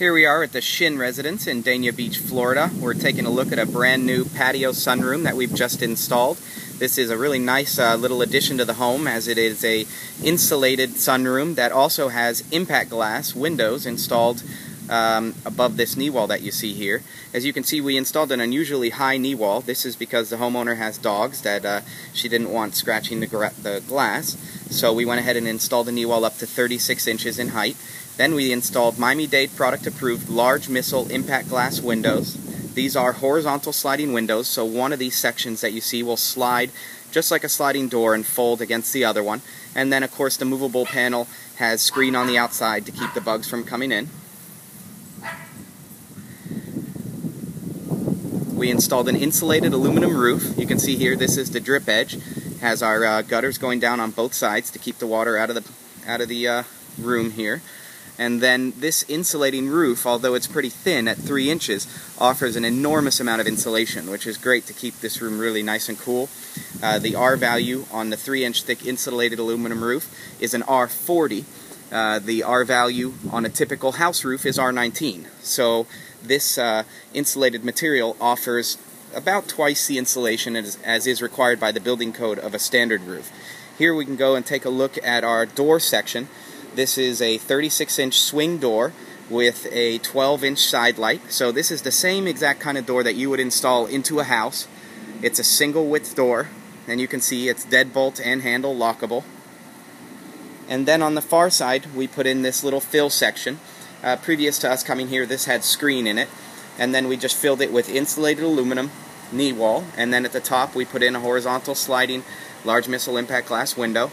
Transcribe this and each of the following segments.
Here we are at the Shin Residence in Dania Beach, Florida. We're taking a look at a brand new patio sunroom that we've just installed. This is a really nice little addition to the home, as it is an insulated sunroom that also has impact glass windows installed above this knee wall that you see here. As you can see, we installed an unusually high knee wall. This is because the homeowner has dogs that she didn't want scratching the glass. So we went ahead and installed the knee wall up to 36 inches in height. Then we installed Miami-Dade product approved large missile impact glass windows. These are horizontal sliding windows, so one of these sections that you see will slide just like a sliding door and fold against the other one. And then of course the movable panel has screen on the outside to keep the bugs from coming in. We installed an insulated aluminum roof. You can see here, this is the drip edge. It has our gutters going down on both sides to keep the water out of the room here. And then this insulating roof, although it's pretty thin at 3 inches, offers an enormous amount of insulation, which is great to keep this room really nice and cool. The R value on the 3-inch thick insulated aluminum roof is an R40. The R value on a typical house roof is R19. So this insulated material offers about twice the insulation as is required by the building code of a standard roof. Here we can go and take a look at our door section. This is a 36-inch swing door with a 12-inch side light. So this is the same exact kind of door that you would install into a house. It's a single width door, and you can see it's deadbolt and handle lockable. And then on the far side, we put in this little fill section. Previous to us coming here, this had screen in it. And then we just filled it with insulated aluminum knee wall. And then at the top, we put in a horizontal sliding large missile impact glass window.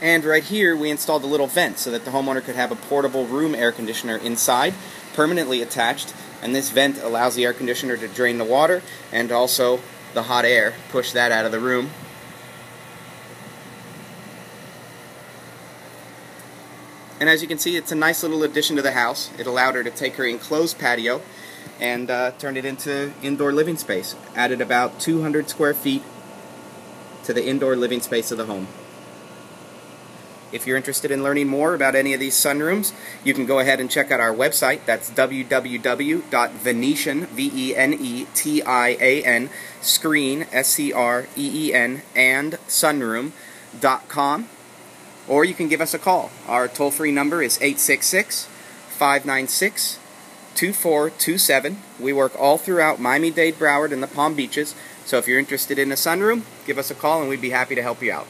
And right here, we installed a little vent so that the homeowner could have a portable room air conditioner inside, permanently attached. And this vent allows the air conditioner to drain the water and also the hot air, push that out of the room. And as you can see, it's a nice little addition to the house. It allowed her to take her enclosed patio and turn it into indoor living space. Added about 200 square feet to the indoor living space of the home. If you're interested in learning more about any of these sunrooms, you can go ahead and check out our website. That's www.venetian screen and sunroom.com. Or you can give us a call. Our toll-free number is 866-596-2427. We work all throughout Miami-Dade, Broward, and the Palm Beaches. So if you're interested in a sunroom, give us a call and we'd be happy to help you out.